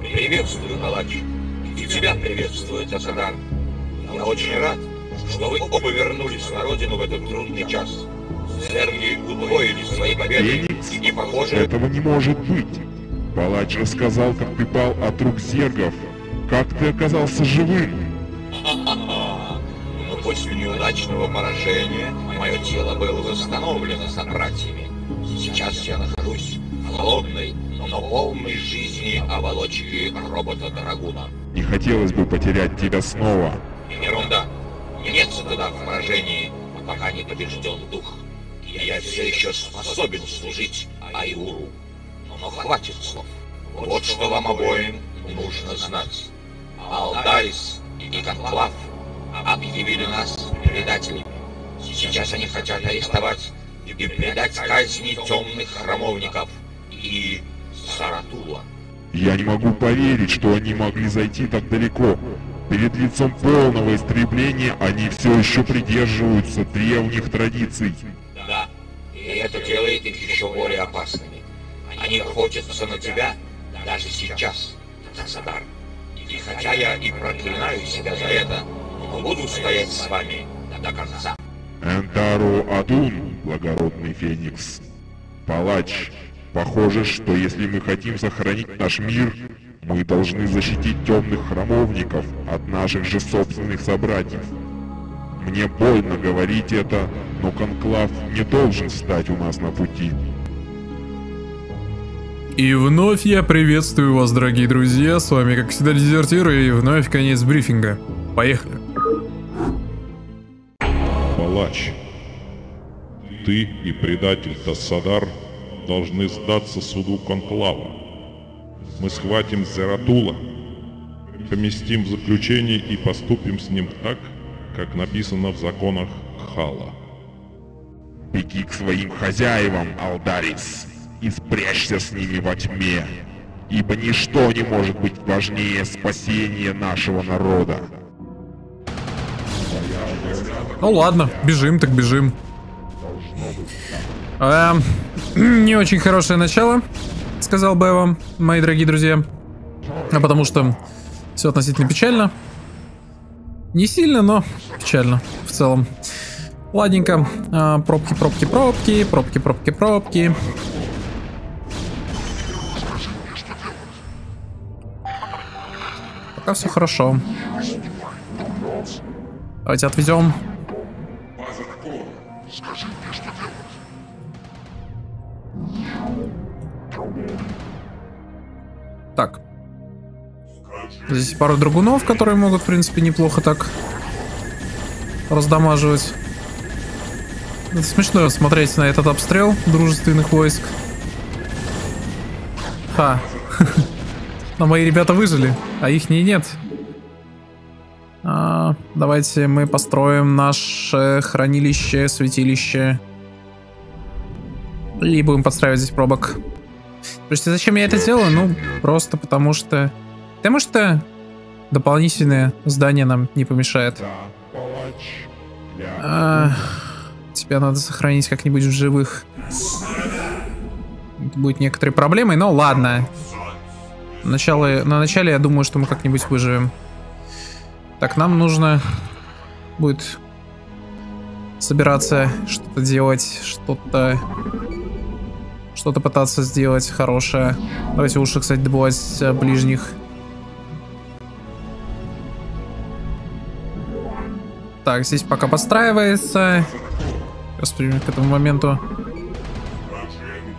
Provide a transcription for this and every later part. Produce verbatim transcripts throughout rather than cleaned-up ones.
Приветствую, Палач. И тебя приветствует Асадан. Я очень рад, что вы оба вернулись на родину в этот трудный час. Зерги удвоили свои победы, Феникс, и не похоже... Этого не может быть. Палач рассказал, как ты пал от рук зергов. Как ты оказался живым? Ха-ха-ха. Но после неудачного поражения мое тело было восстановлено собратьями. Сейчас я нахожусь в холодной, но полной жизни оболочке робота Драгуна. Не хотелось бы потерять тебя снова. Ерунда. Нет стыда в поражении, пока не побежден дух. Я все еще способен служить Айуру. Но хватит слов. Вот что вам обоим нужно знать. Алдарис и Конклав объявили нас предателями. Сейчас они хотят арестовать и предать казни темных храмовников и Саратула. Я не могу поверить, что они могли зайти так далеко. Перед лицом полного истребления они все еще придерживаются древних традиций. Да, и это делает их еще более опасными. Они охотятся на тебя даже сейчас, Тассадар. И хотя я и проклинаю себя за это, но буду стоять с вами до конца. Энтаро Адун, благородный Феникс. Палач, похоже, что если мы хотим сохранить наш мир, мы должны защитить темных храмовников от наших же собственных собратьев. Мне больно говорить это, но Конклав не должен встать у нас на пути. И вновь я приветствую вас, дорогие друзья, с вами как всегда Дезертир, и вновь конец брифинга. Поехали. Палач, ты и предатель Тассадар должны сдаться суду Конклава. Мы схватим Зератула, поместим в заключение и поступим с ним так, как написано в законах Хала. Беги к своим хозяевам, Алдарис, и спрячься с ними во тьме, ибо ничто не может быть важнее спасения нашего народа. Ну ладно, бежим так бежим. Эм, не очень хорошее начало, сказал бы я вам, мои дорогие друзья. А потому что все относительно печально. Не сильно, но печально в целом. Ладненько. А, пробки, пробки, пробки, пробки, пробки, пробки. Пока все хорошо. Давайте отвезем. Так. Здесь пару драгунов, которые могут, в принципе, неплохо так раздамаживать. Это смешно смотреть на этот обстрел дружественных войск. Ха. Но мои ребята выжили, а их нет. А, давайте мы построим наше хранилище, святилище. И будем подстраивать здесь пробок. То есть зачем я это делаю? Ну, просто потому что... Потому что дополнительное здание нам не помешает. А, тебя надо сохранить как-нибудь в живых. Это будет некоторые проблемы, но ладно. Начало, на начале я думаю, что мы как-нибудь выживем. Так, нам нужно будет собираться, что-то делать, что-то... Что-то пытаться сделать хорошее. Давайте лучше, кстати, добывать ближних. Так, здесь пока подстраивается. Распрямим к этому моменту.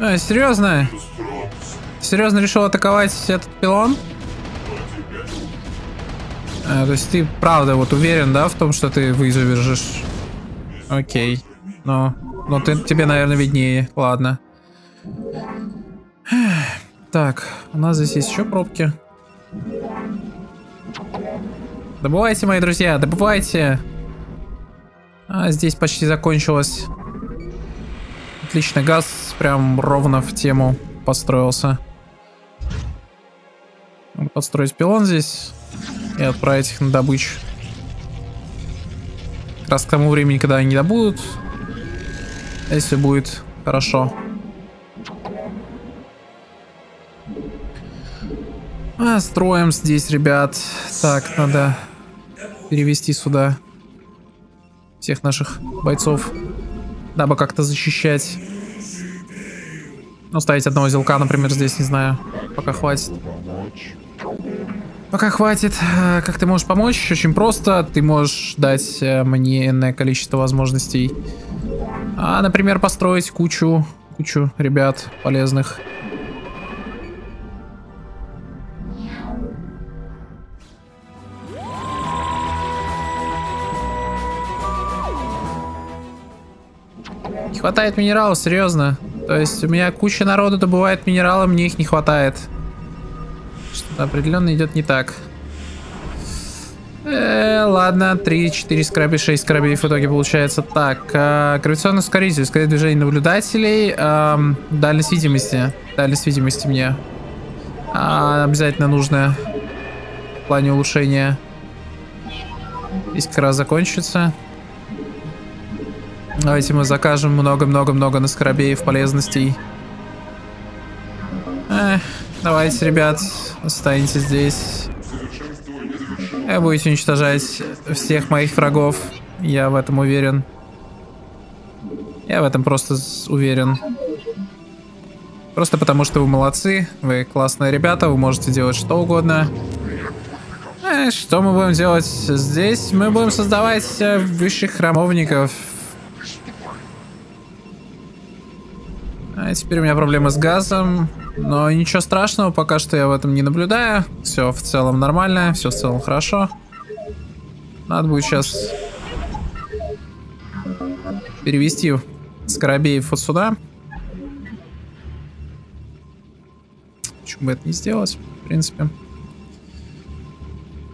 А, серьезно? Серьезно решил атаковать этот пилон? А, то есть ты правда вот уверен, да, в том, что ты выдержишь? Окей. Но, но ты, тебе, наверное, виднее. Ладно. Так, у нас здесь есть еще пробки. Добывайте, мои друзья, добывайте. А, здесь почти закончилось. Отлично, газ прям ровно в тему построился. Надо подстроить пилон здесь и отправить их на добычу. Как раз к тому времени, когда они добудут, если будет хорошо. А, строим здесь, ребят. Так, надо перевести сюда всех наших бойцов, дабы как-то защищать. Ну, ставить одного зелка, например, здесь, не знаю. Пока хватит. Пока хватит. Как ты можешь помочь? Очень просто. Ты можешь дать мне энное количество возможностей. А, например, построить кучу, кучу ребят полезных. Не хватает минералов, серьезно. То есть у меня куча народу добывает минералы, мне их не хватает. Что-то определенно идет не так. Э, ладно, три, четыре скраби, шесть скрабей в итоге получается. Так, э, гравитационный ускоритель, ускоритель движения наблюдателей, э, дальность видимости. Дальность видимости мне э, обязательно нужно в плане улучшения. Здесь как раз закончится. Давайте мы закажем много-много-много на скоробеев полезностей. Эх, давайте, ребят, останьтесь здесь. И будете уничтожать всех моих врагов. Я в этом уверен. Я в этом просто уверен. Просто потому, что вы молодцы. Вы классные ребята, вы можете делать что угодно. Эх, что мы будем делать здесь? Мы будем создавать высших храмовников. А теперь у меня проблемы с газом, но ничего страшного, пока что я в этом не наблюдаю. Все в целом нормально, все в целом хорошо. Надо будет сейчас перевести скоробеев вот сюда. Почему бы это не сделать, в принципе.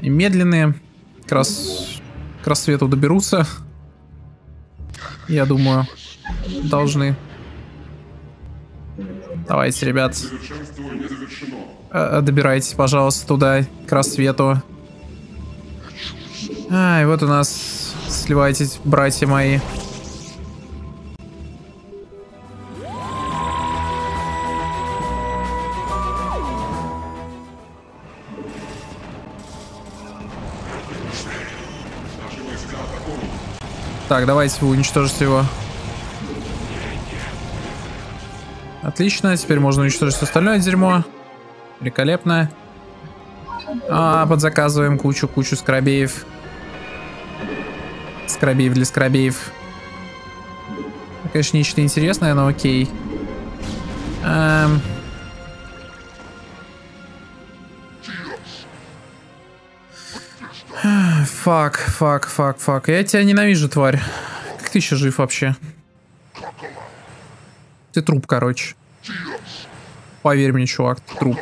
И медленные как раз к рассвету доберутся. Я думаю, должны... Давайте, ребят, добирайтесь, пожалуйста, туда, к рассвету. А, и вот у нас сливайтесь, братья мои. Так, давайте вы уничтожите его. Отлично, теперь можно уничтожить остальное дерьмо. Великолепно. А, подзаказываем кучу-кучу скоробеев. Скоробеев для скоробеев. Конечно, нечто интересное, но окей. Эм... Фак, фак, фак, фак. Я тебя ненавижу, тварь. Как ты еще жив вообще? Ты труп, короче. Поверь мне, чувак, ты труп.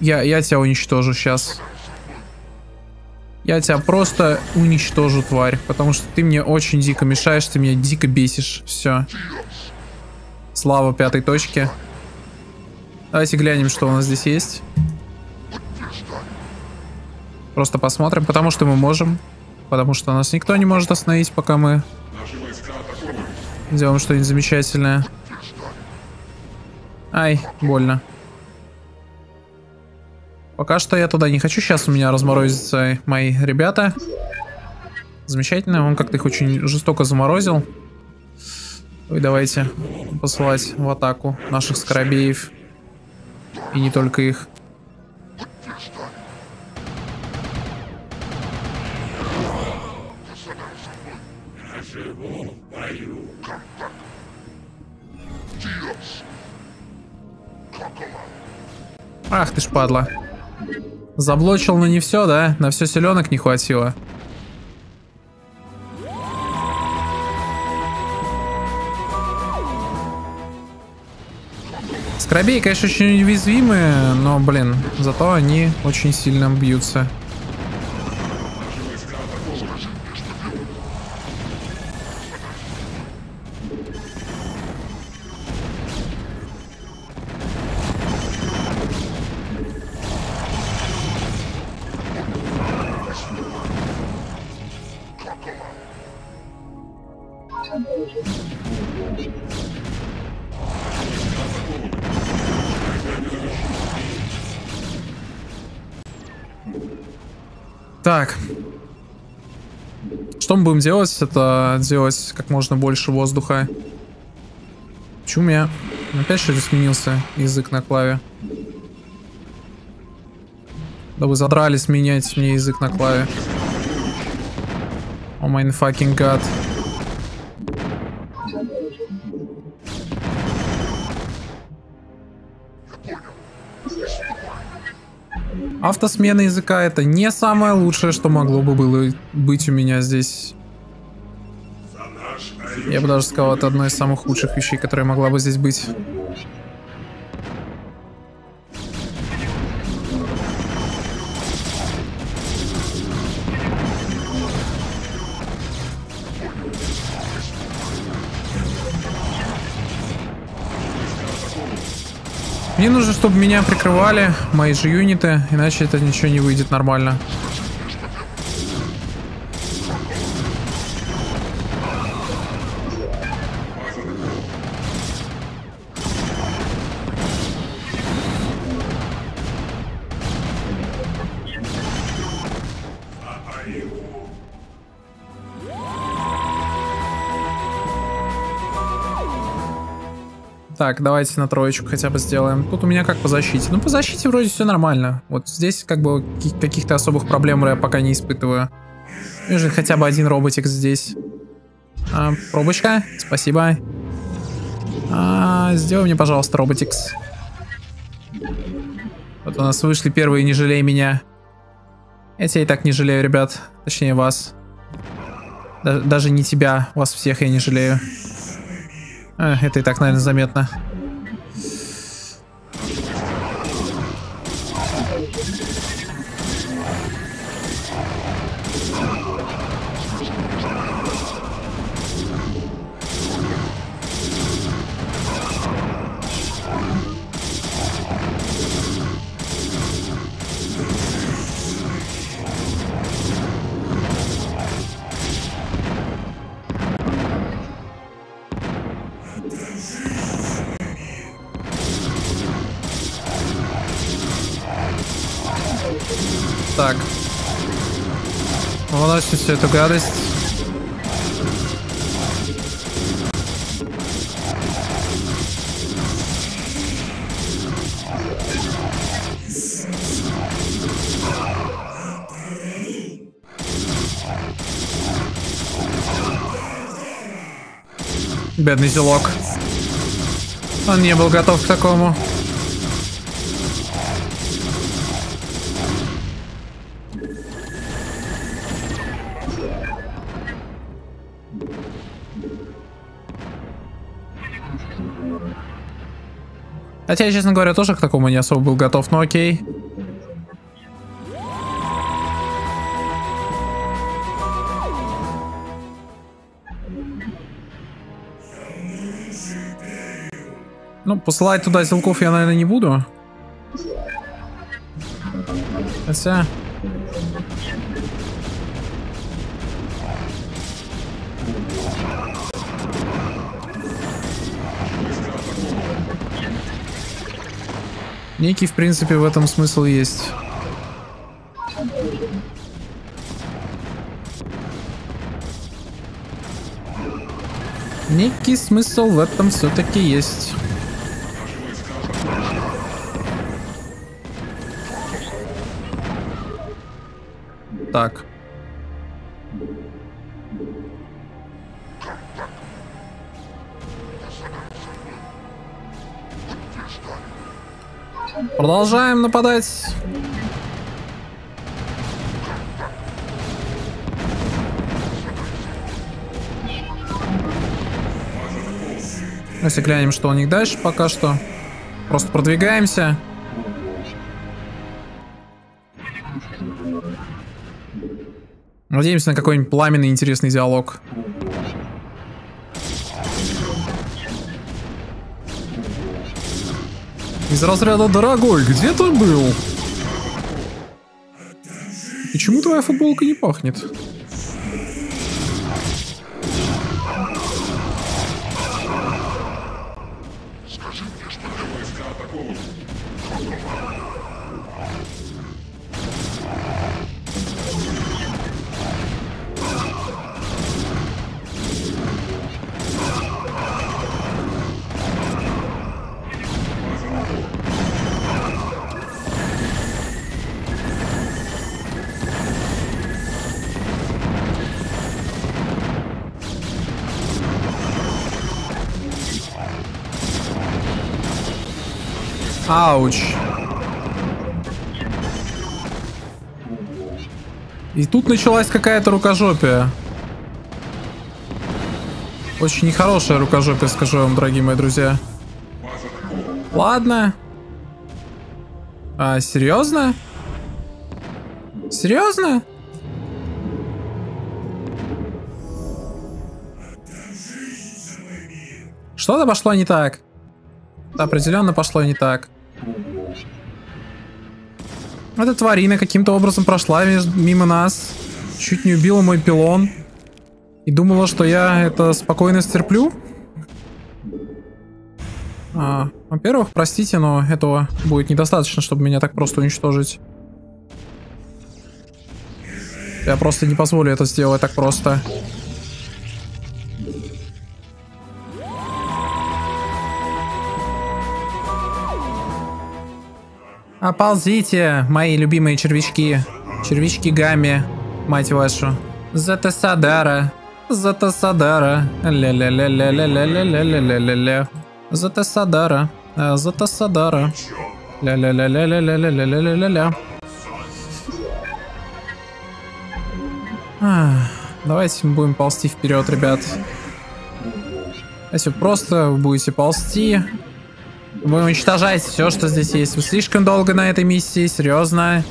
Я, я тебя уничтожу сейчас. Я тебя просто уничтожу, тварь. Потому что ты мне очень дико мешаешь, ты меня дико бесишь. Все. Слава пятой точке. Давайте глянем, что у нас здесь есть. Просто посмотрим, потому что мы можем. Потому что нас никто не может остановить, пока мы делаем что-нибудь замечательное. Ай, больно. Пока что я туда не хочу. Сейчас у меня разморозятся мои ребята. Замечательно. Он как-то их очень жестоко заморозил. Ой, давайте посылать в атаку наших скоробеев. И не только их. Ах ты ж падла. Заблочил, но не все, да? На все селенок не хватило. Скоробеи, конечно, очень уязвимые, но, блин, зато они очень сильно бьются. Так. Что мы будем делать? Это делать как можно больше воздуха. Почему я опять что-то сменился язык на клаве? Да вы задрались менять мне язык на клаве. О май факинг гад. Автосмена языка — это не самое лучшее, что могло бы было быть у меня здесь. Я бы даже сказал, это одна из самых худших вещей, которая могла бы здесь быть. Мне нужно, чтобы меня прикрывали мои же юниты, иначе это ничего не выйдет нормально. Так, давайте на троечку хотя бы сделаем. Тут у меня как по защите? Ну, по защите вроде все нормально. Вот здесь как бы каких-то особых проблем я пока не испытываю. У меня же хотя бы один роботик здесь. А, пробочка, спасибо. А, сделай мне, пожалуйста, роботикс. Вот у нас вышли первые, не жалей меня. Я тебя и так не жалею, ребят. Точнее, вас. Даже не тебя, вас всех я не жалею. А, это и так, наверное, заметно. Так. Выносим всю эту гадость. Бедный зелок. Он не был готов к такому. Хотя, честно говоря, тоже к такому не особо был готов, но окей. Ну, посылать туда зелков я, наверное, не буду. Хотя... Некий, в принципе, в этом смысл есть. Некий смысл в этом все-таки есть. Так. Продолжаем нападать. Если глянем, что у них дальше пока что. Просто продвигаемся. Надеемся на какой-нибудь пламенный интересный диалог. Из разряда «Дорогой, где ты был?» Почему твоя футболка не пахнет? Ауч. И тут началась какая-то рукожопия. Очень нехорошая рукожопия, скажу вам, дорогие мои друзья. Ладно. А, серьезно? Серьезно? Что-то пошло не так. Определенно пошло не так. Эта тварина каким-то образом прошла мимо нас. Чуть не убила мой пилон. И думала, что я это спокойно стерплю. А, во-первых, простите, но этого будет недостаточно, чтобы меня так просто уничтожить. Я просто не позволю это сделать так просто. Оползите, мои любимые червячки. Червячки Гами, мать вашу. За Тассадара. За Тассадара. Ля-ля-ля-ля-ля-ля-ля-ля-ля-ля-ля. За Тассадара. За Тассадара. Ля-ля-ля-ля-ля-ля-ля-ля-ля-ля-ля. Давайте мы будем ползти вперед, ребят. Если просто вы будете ползти... Вы уничтожаете все, что здесь есть. Вы слишком долго на этой миссии, серьезно.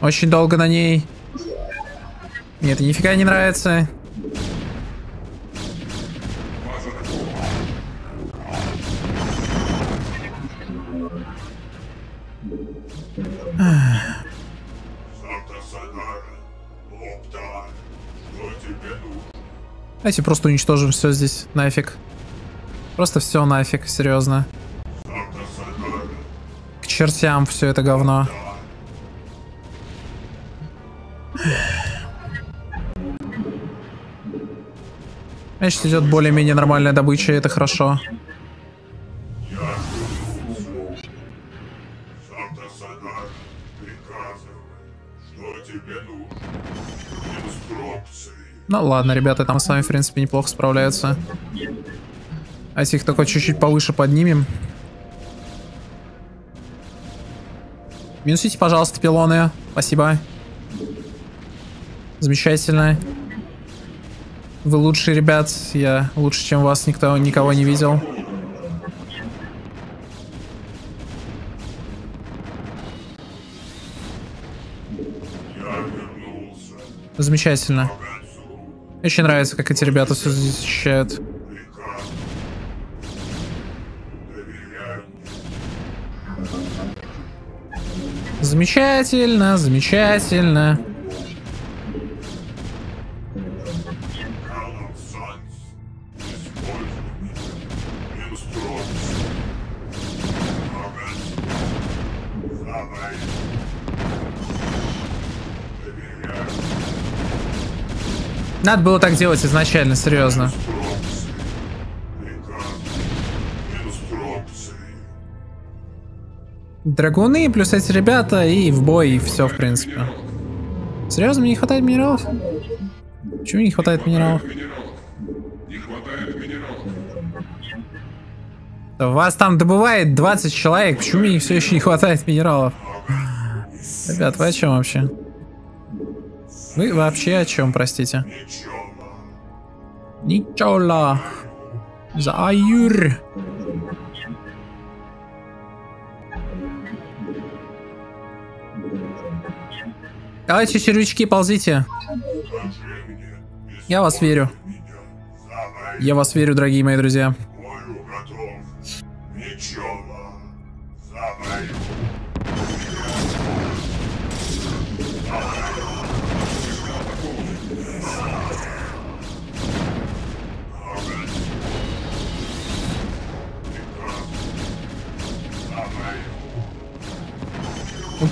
Очень долго на ней. Мне это нифига не нравится. Давайте просто уничтожим все здесь, нафиг. Просто все нафиг, серьезно. Чертям все это говно. Значит, идет более-менее нормальная добыча, и это хорошо. Ну ладно, ребята, там с вами, в принципе, неплохо справляются. А если их только чуть-чуть повыше поднимем. Минусите, пожалуйста, пилоны. Спасибо. Замечательно. Вы лучшие, ребят. Я лучше, чем вас никто, никого не видел. Замечательно. Очень нравится, как эти ребята все здесь защищают. Замечательно, замечательно. Надо было так делать изначально, серьезно. Драгуны, плюс эти ребята, и в бой, и все, в принципе. Серьезно, мне не хватает минералов? Почему не хватает минералов? Не хватает минералов. Да вас там добывает двадцать человек, почему мне все еще не хватает минералов? Ребят, вы о чем вообще? Вы вообще о чем, простите? Ничего. За Айур. Давайте, червячки, ползите. Я вас верю. Я вас верю, дорогие мои друзья.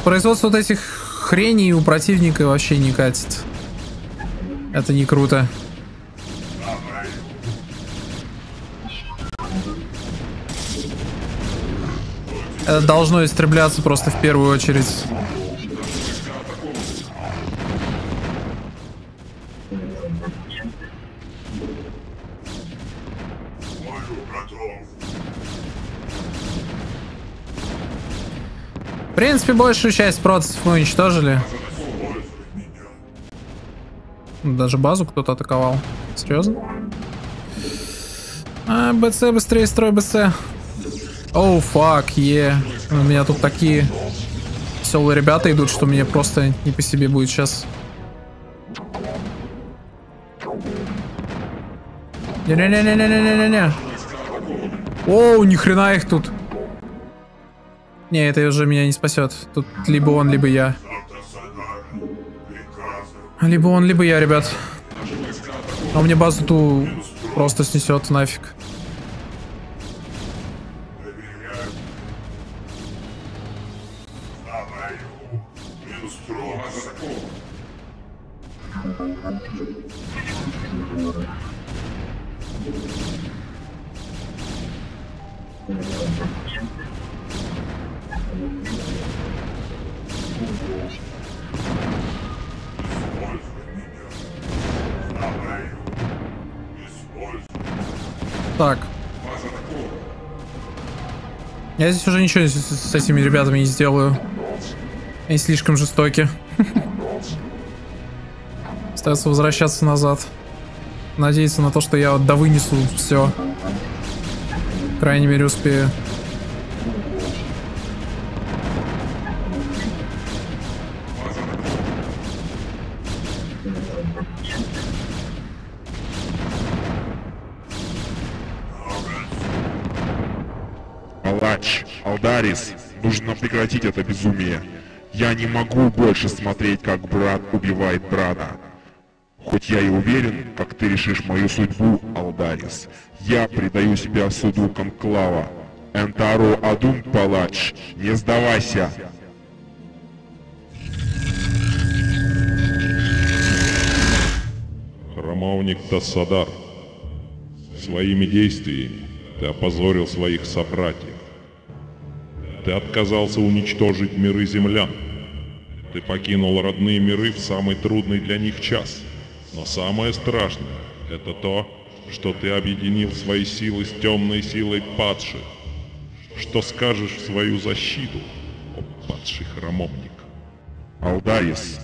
Производство вот этих... хрени у противника вообще не катит. Это не круто. Это должно истребляться просто в первую очередь. В принципе, большую часть процессов мы уничтожили. Даже базу кто-то атаковал. Серьезно? А, БЦ, быстрее строй, БЦ. Оу, фак, е. У меня тут такие веселые ребята идут, что мне просто не по себе будет сейчас. Не-не-не-не-не-не-не-не. Оу, ни хрена их тут. Не, это уже меня не спасет. Тут либо он, либо я. Либо он, либо я, ребят. А мне базу ту просто снесет нафиг. Так. Я здесь уже ничего с, с этими ребятами не сделаю. Они слишком жестоки. Остается возвращаться назад. Надеяться на то, что я вот довынесу все. По крайней мере, успею. Палач, Алдарис, нужно прекратить это безумие. Я не могу больше смотреть, как брат убивает брата. Хоть я и уверен, как ты решишь мою судьбу, Алдарис. Я предаю себя суду Конклава. Энтаро Адун, Палач, не сдавайся! Храмовник Тассадар, своими действиями ты опозорил своих собратьев. Ты отказался уничтожить миры землян. Ты покинул родные миры в самый трудный для них час. Но самое страшное — это то, что ты объединил свои силы с темной силой падших. Что скажешь в свою защиту, о падший храмовник? Алдарис,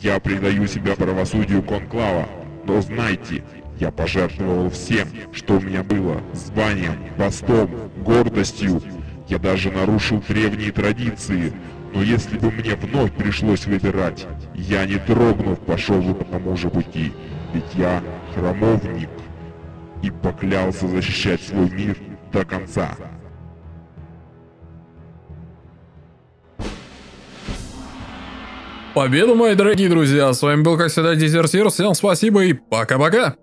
я предаю себя правосудию Конклава, но знайте, я пожертвовал всем, что у меня было, званием, постом, гордостью. Я даже нарушил древние традиции, но если бы мне вновь пришлось выбирать, я не дрогнув пошел бы по тому же пути, ведь я храмовник и поклялся защищать свой мир до конца. Победу, мои дорогие друзья! С вами был, как всегда, Дезертир. Всем спасибо и пока-пока!